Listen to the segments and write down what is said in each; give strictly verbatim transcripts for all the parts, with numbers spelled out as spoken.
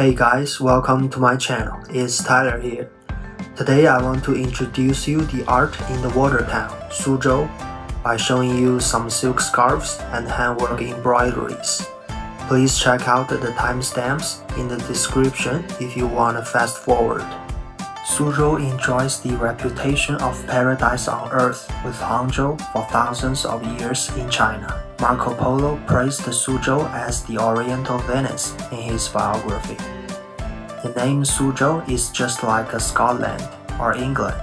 Hey guys, welcome to my channel, it's Tyler here. Today I want to introduce you the art in the water town, Suzhou, by showing you some silk scarves and handwork embroideries. Please check out the timestamps in the description if you want to fast forward. Suzhou enjoys the reputation of paradise on earth with Hangzhou for thousands of years in China. Marco Polo praised Suzhou as the Oriental Venice in his biography. The name Suzhou is just like Scotland or England.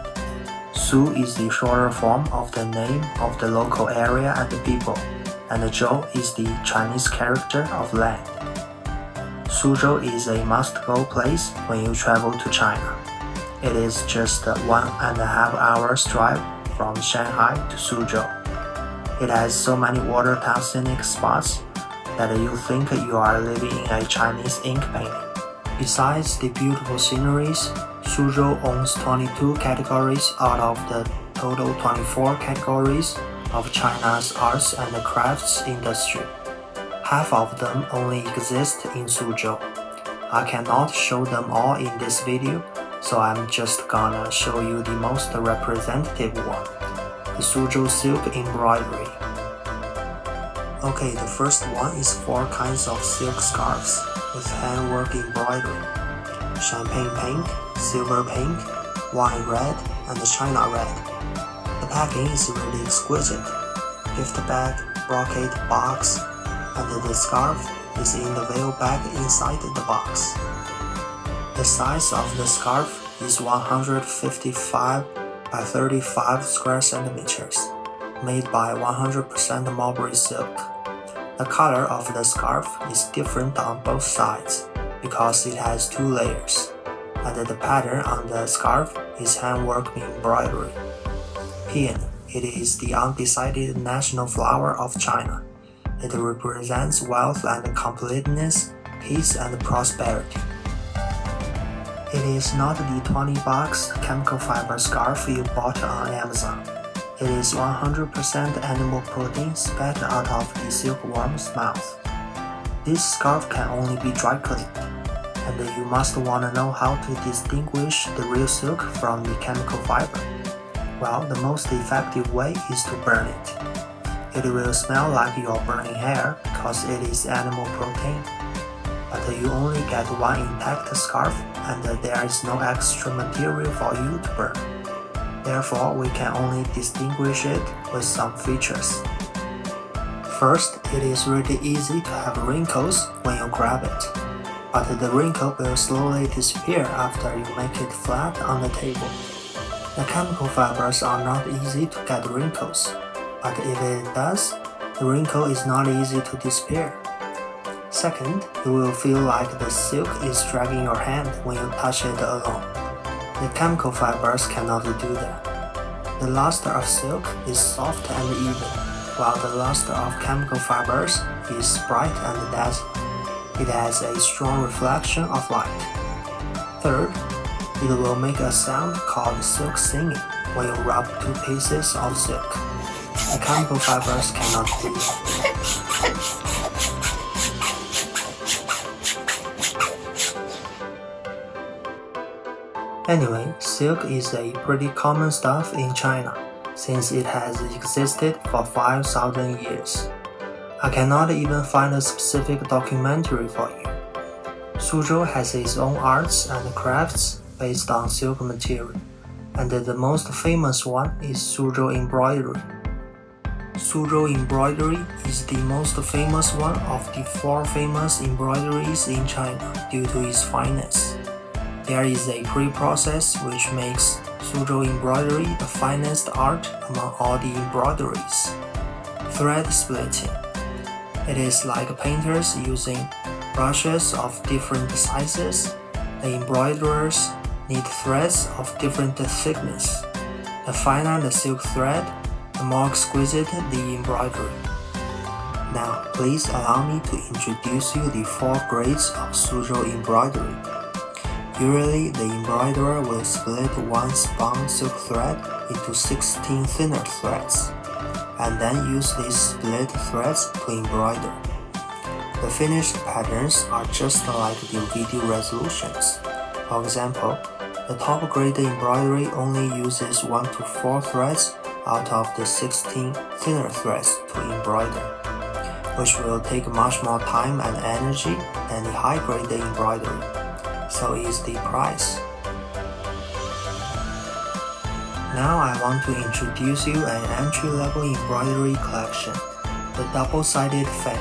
Su is the shorter form of the name of the local area and the people, and Zhou is the Chinese character of land. Suzhou is a must-go place when you travel to China. It is just a one and a half hours drive from Shanghai to Suzhou. It has so many watertown scenic spots that you think you are living in a Chinese ink painting. Besides the beautiful sceneries, Suzhou owns twenty-two categories out of the total twenty-four categories of China's arts and crafts industry. Half of them only exist in Suzhou. I cannot show them all in this video, so I'm just gonna show you the most representative one. The Suzhou silk embroidery. Okay, the first one is four kinds of silk scarves with handwork embroidery: champagne pink, silver pink, wine red, and China red. The packing is really exquisite. Gift bag, brocade box, and the scarf is in the veil bag inside the box. The size of the scarf is one hundred fifty-five by thirty-five square centimeters, made by one hundred percent mulberry silk. The color of the scarf is different on both sides because it has two layers, and the pattern on the scarf is handwork embroidery. Pin. It is the undecided national flower of China. It represents wealth and completeness, peace and prosperity. It is not the twenty box chemical fiber scarf you bought on Amazon. It is one hundred percent animal protein spat out of the silkworm's mouth. This scarf can only be dry cleaned, and you must want to know how to distinguish the real silk from the chemical fiber. Well, the most effective way is to burn it. It will smell like your burning hair because it is animal protein. But you only get one intact scarf, and there is no extra material for you to burn. Therefore, we can only distinguish it with some features. First, it is really easy to have wrinkles when you grab it, but the wrinkle will slowly disappear after you make it flat on the table. The chemical fibers are not easy to get wrinkles, but if it does, the wrinkle is not easy to disappear. Second, you will feel like the silk is dragging your hand when you touch it alone. The chemical fibers cannot do that. The luster of silk is soft and even, while the luster of chemical fibers is bright and dazzling. It has a strong reflection of light. Third, it will make a sound called silk singing when you rub two pieces of silk. The chemical fibers cannot do that. Anyway, silk is a pretty common stuff in China, since it has existed for five thousand years. I cannot even find a specific documentary for you. Suzhou has its own arts and crafts based on silk material, and the most famous one is Suzhou embroidery. Suzhou embroidery is the most famous one of the four famous embroideries in China due to its fineness. There is a pre-process which makes Suzhou embroidery the finest art among all the embroideries. Thread splitting. It is like painters using brushes of different sizes. The embroiderers need threads of different thickness. The finer the silk thread, the more exquisite the embroidery. Now, please allow me to introduce you the four grades of Suzhou embroidery. Usually, the embroiderer will split one spun silk thread into sixteen thinner threads, and then use these split threads to embroider. The finished patterns are just like the video resolutions. For example, the top grade embroidery only uses one to four threads out of the sixteen thinner threads to embroider, which will take much more time and energy than the high grade embroidery. So is the price. Now I want to introduce you an entry-level embroidery collection, the double-sided fan.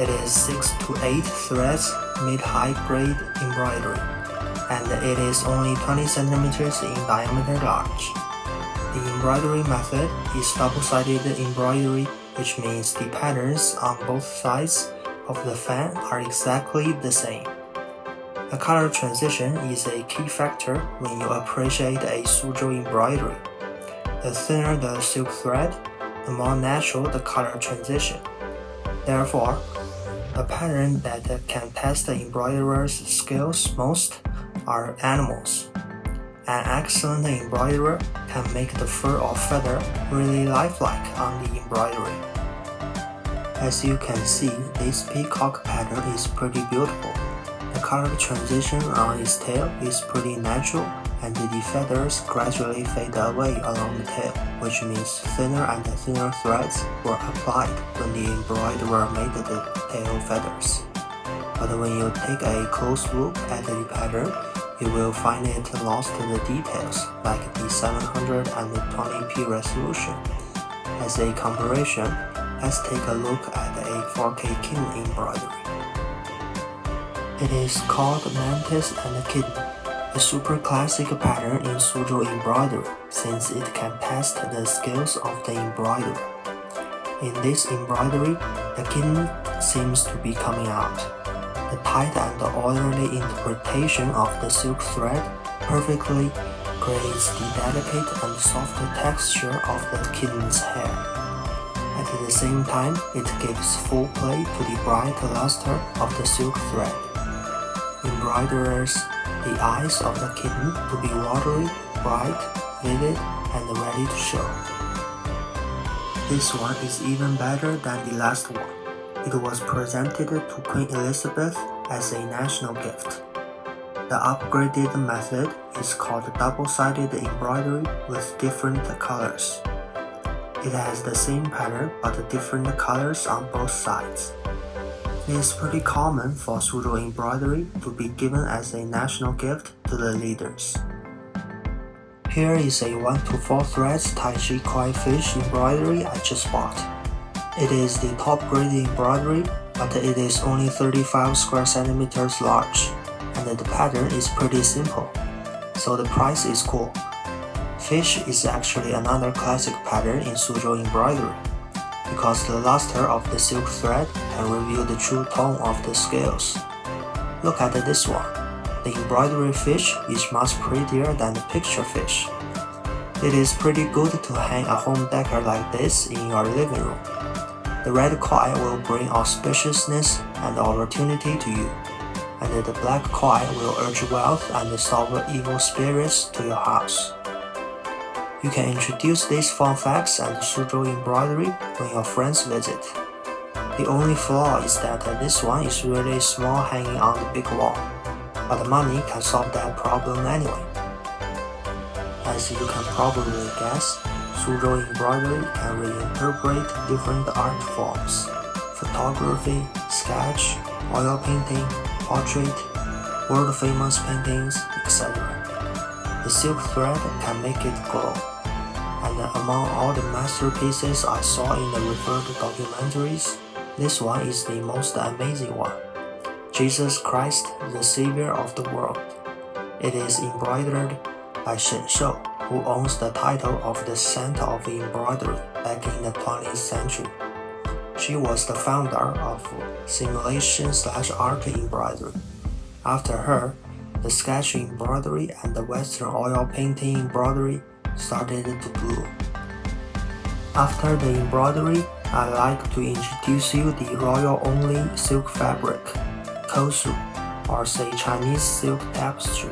It is six to eight threads mid-high grade embroidery, and it is only twenty centimeters in diameter large. The embroidery method is double-sided embroidery, which means the patterns on both sides of the fan are exactly the same. The color transition is a key factor when you appreciate a Suzhou embroidery. The thinner the silk thread, the more natural the color transition. Therefore, the pattern that can test the embroiderer's skills most are animals. An excellent embroiderer can make the fur or feather really lifelike on the embroidery. As you can see, this peacock pattern is pretty beautiful. The color transition on its tail is pretty natural, and the feathers gradually fade away along the tail, which means thinner and thinner threads were applied when the embroiderer made the tail feathers. But when you take a close look at the pattern, you will find it lost in the details, like the seven hundred twenty p resolution. As a comparison, let's take a look at a four K kitten embroidery. It is called Mantis and Kitten, a super classic pattern in Suzhou embroidery, since it can test the skills of the embroiderer. In this embroidery, the kitten seems to be coming out. The tight and orderly interpretation of the silk thread perfectly creates the delicate and soft texture of the kitten's hair. At the same time, it gives full play to the bright luster of the silk thread. Embroiderers the eyes of the kitten to be watery, bright, vivid, and ready to show. This one is even better than the last one. It was presented to Queen Elizabeth as a national gift. The upgraded method is called double-sided embroidery with different colors. It has the same pattern but different colors on both sides. It is pretty common for Suzhou embroidery to be given as a national gift to the leaders. Here is a one to four threads Tai Chi koi fish embroidery I just bought. It is the top grade embroidery, but it is only thirty-five square centimeters large, and the pattern is pretty simple, so the price is cool. Fish is actually another classic pattern in Suzhou embroidery, because the luster of the silk thread can reveal the true tone of the scales. Look at this one. The embroidery fish is much prettier than the picture fish. It is pretty good to hang a home decor like this in your living room. The red koi will bring auspiciousness and opportunity to you, and the black koi will urge wealth and solve evil spirits to your house. You can introduce these fun facts and Suzhou embroidery when your friends visit. The only flaw is that this one is really small hanging on the big wall, but money can solve that problem anyway. As you can probably guess, Suzhou embroidery can reinterpret different art forms: photography, sketch, oil painting, portrait, world-famous paintings, et cetera. The silk thread can make it glow, and among all the masterpieces I saw in the referred documentaries, this one is the most amazing one: Jesus Christ, the Savior of the World. It is embroidered by Shen Shou, who owns the title of the Saint of Embroidery back in the twentieth century. She was the founder of simulation slash art embroidery. After her, the sketch embroidery and the Western oil painting embroidery started to bloom. After the embroidery, I'd like to introduce you the royal-only silk fabric, K'o-ssu, or say Chinese silk tapestry.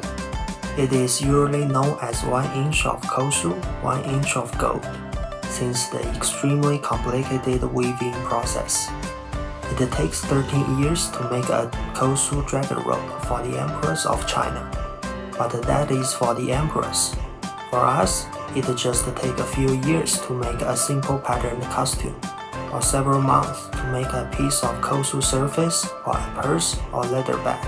It is usually known as one inch of K'o-ssu, one inch of gold, since the extremely complicated weaving process. It takes thirteen years to make a K'o-ssu dragon robe for the emperors of China, but that is for the emperors. For us, it just takes a few years to make a simple patterned costume, or several months to make a piece of K'o-ssu surface, or a purse, or leather bag.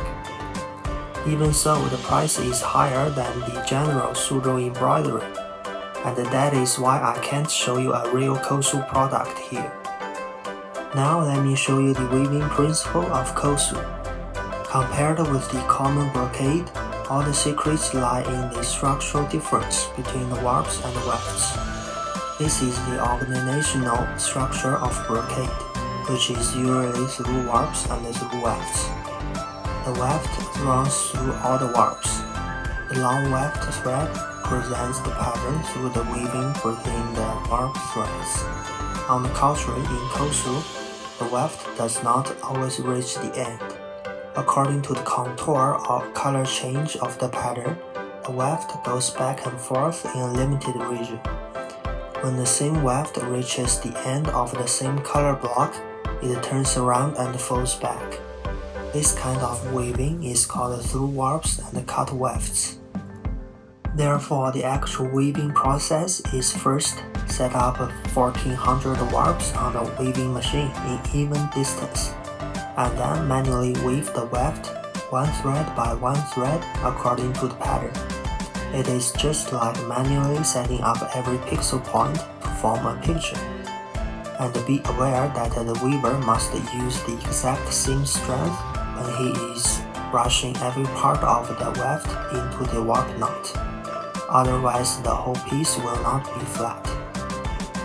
Even so, the price is higher than the general Suzhou embroidery, and that is why I can't show you a real K'o-ssu product here. Now let me show you the weaving principle of K'o-ssu. Compared with the common brocade, all the secrets lie in the structural difference between the warps and the wefts. This is the organizational structure of brocade, which is usually through warps and through wefts. The weft runs through all the warps. The long weft thread presents the pattern through the weaving within the warp threads. On the contrary, in K'o-ssu, the weft does not always reach the end. According to the contour or color change of the pattern, the weft goes back and forth in a limited region. When the same weft reaches the end of the same color block, it turns around and folds back. This kind of weaving is called through warps and cut wefts. Therefore, the actual weaving process is first set up fourteen hundred warps on a weaving machine in even distance, and then manually weave the weft one thread by one thread according to the pattern. It is just like manually setting up every pixel point to form a picture. And be aware that the weaver must use the exact same strength when he is brushing every part of the weft into the warp knot. Otherwise, the whole piece will not be flat.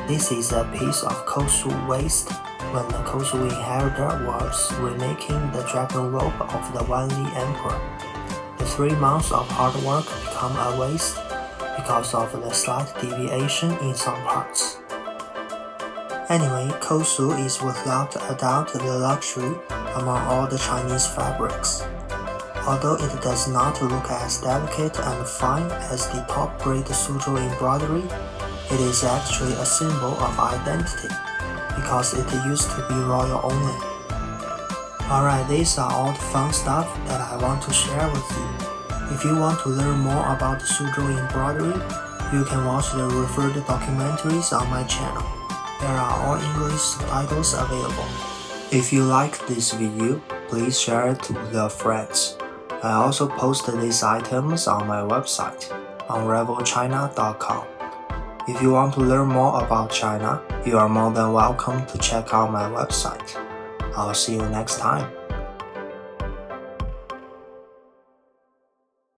This is a piece of K'o-ssu waste when the K'o-ssu inheritor was remaking the dragon robe of the Wanli Emperor. The three months of hard work become a waste because of the slight deviation in some parts. Anyway, K'o-ssu is without a doubt the luxury among all the Chinese fabrics. Although it does not look as delicate and fine as the top-grade Suzhou embroidery, it is actually a symbol of identity, because it used to be royal only. Alright, these are all the fun stuff that I want to share with you. If you want to learn more about Suzhou embroidery, you can watch the referred documentaries on my channel. There are all English subtitles available. If you liked this video, please share it with your friends. I also post these items on my website, unravel china dot com. If you want to learn more about China, you are more than welcome to check out my website. I'll see you next time.